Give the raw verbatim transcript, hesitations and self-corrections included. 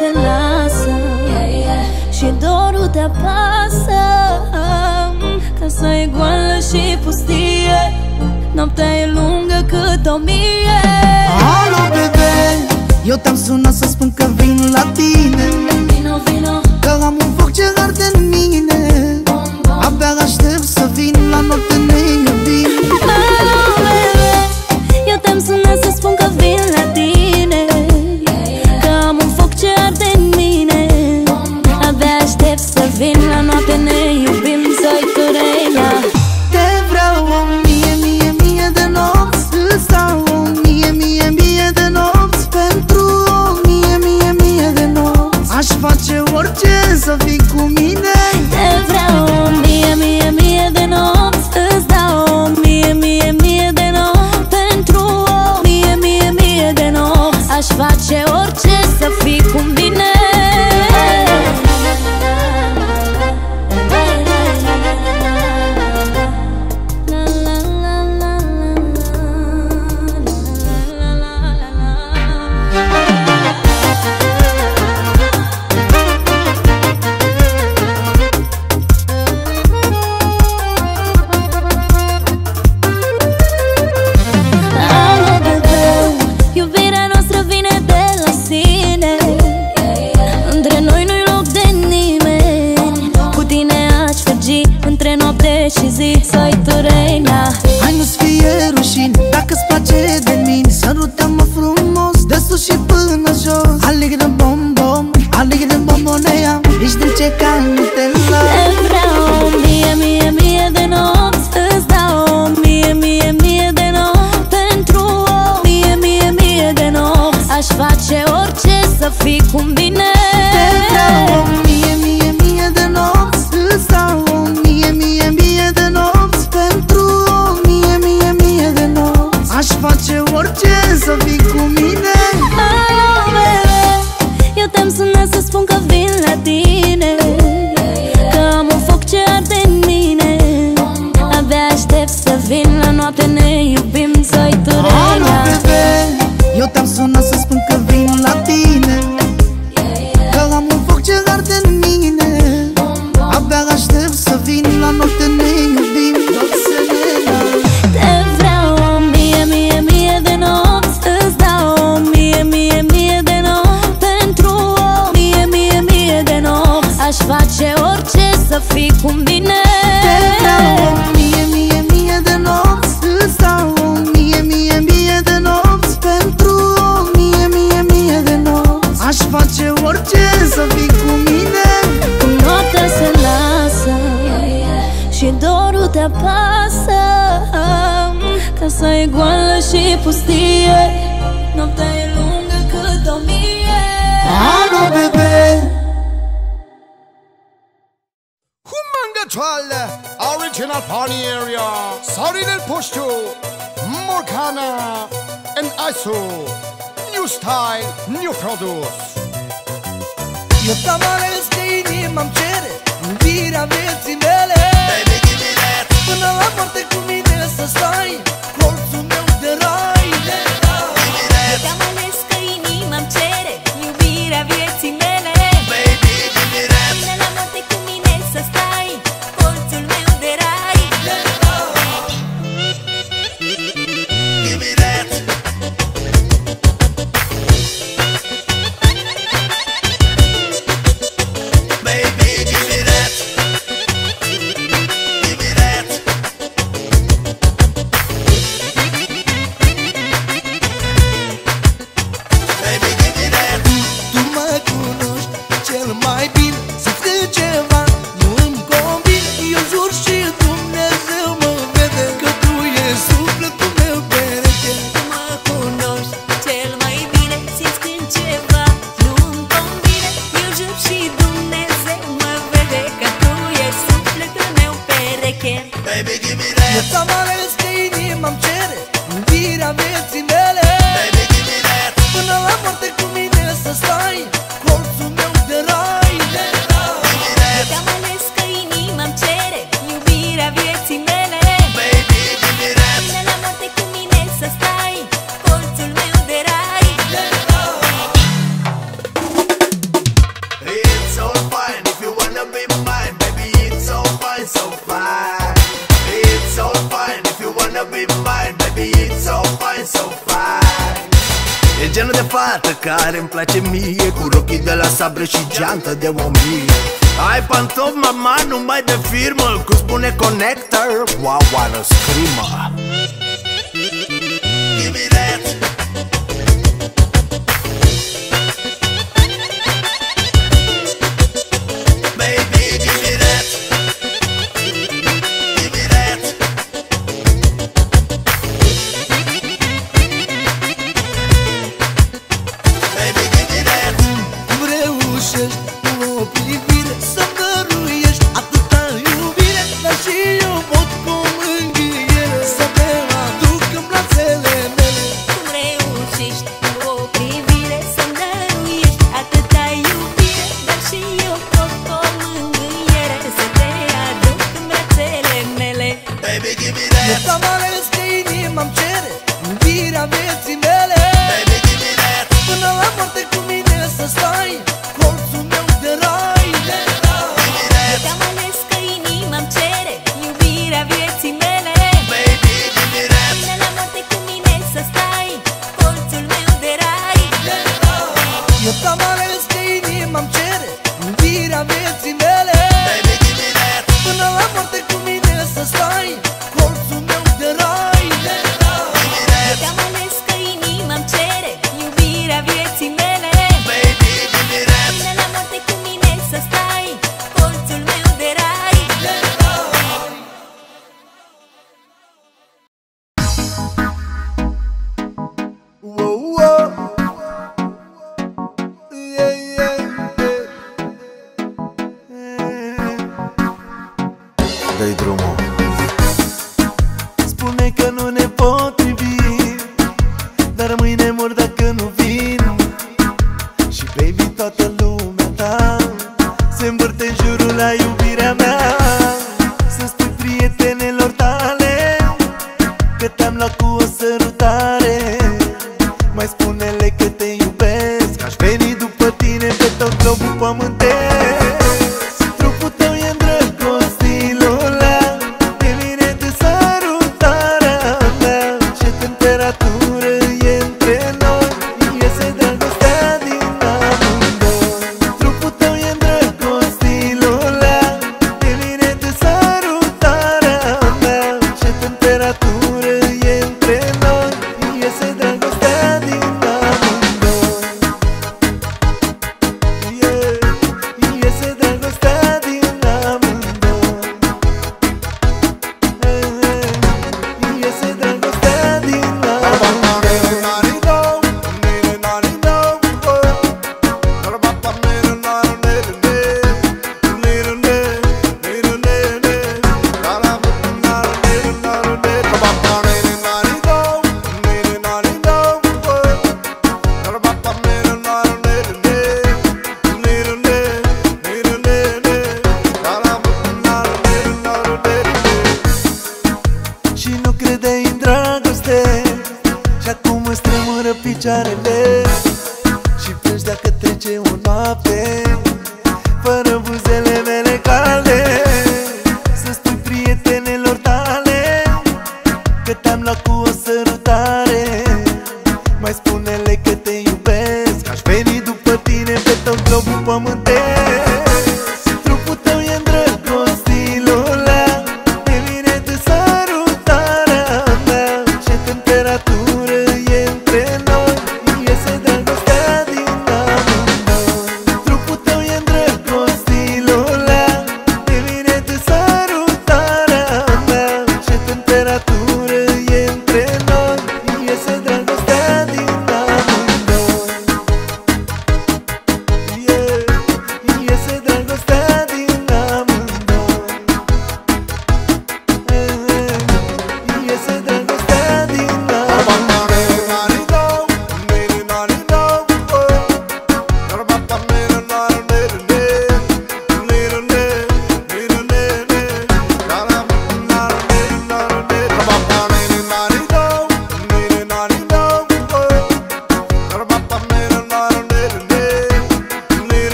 se lasă, yeah, yeah. Și dorul te apasă. Casa e goală și pustie, noaptea e lungă cât o mie. Alo, bebe, eu te-am sunat să spun că vin la tine. Vino, vino, că am un foc ce arde în mine. Bom, bom. Abia aștept să vin la noapte neîngădit. Alo, bebe, eu te-am sunat să spun că vin la tine, yeah, yeah. Că am un foc ce arde în mine. Bom, bom. Abia aștept să vin la noapte neîngădit. Să fii cu mine. Te vreau o mie, mie, mie de nopți. Îți dau o mie, mie, mie de nopți. Pentru o mie, mie, mie de nopți aș face orice să fii cu mine. Original party area, Sorinel Pustiu, Morgana, and A S U. New style, new produce. Eu t-am ales de inima, îmi cere iubirea vieții mele. Baby, give me that. Până la moarte cu mine să stai, colțul meu de rai. Eu t-am ales că inima îmi cere iubirea vieții mele. Baby, give me that. Până la moarte cu mine să stai. fată care îmi place mie, cu rochii de la sabre și geantă de o mie. Ai pantofi, mama, numai de firmă, cum spune Connector, oaoară scrimă. Give me that. Că te-am luat cu o sărutare.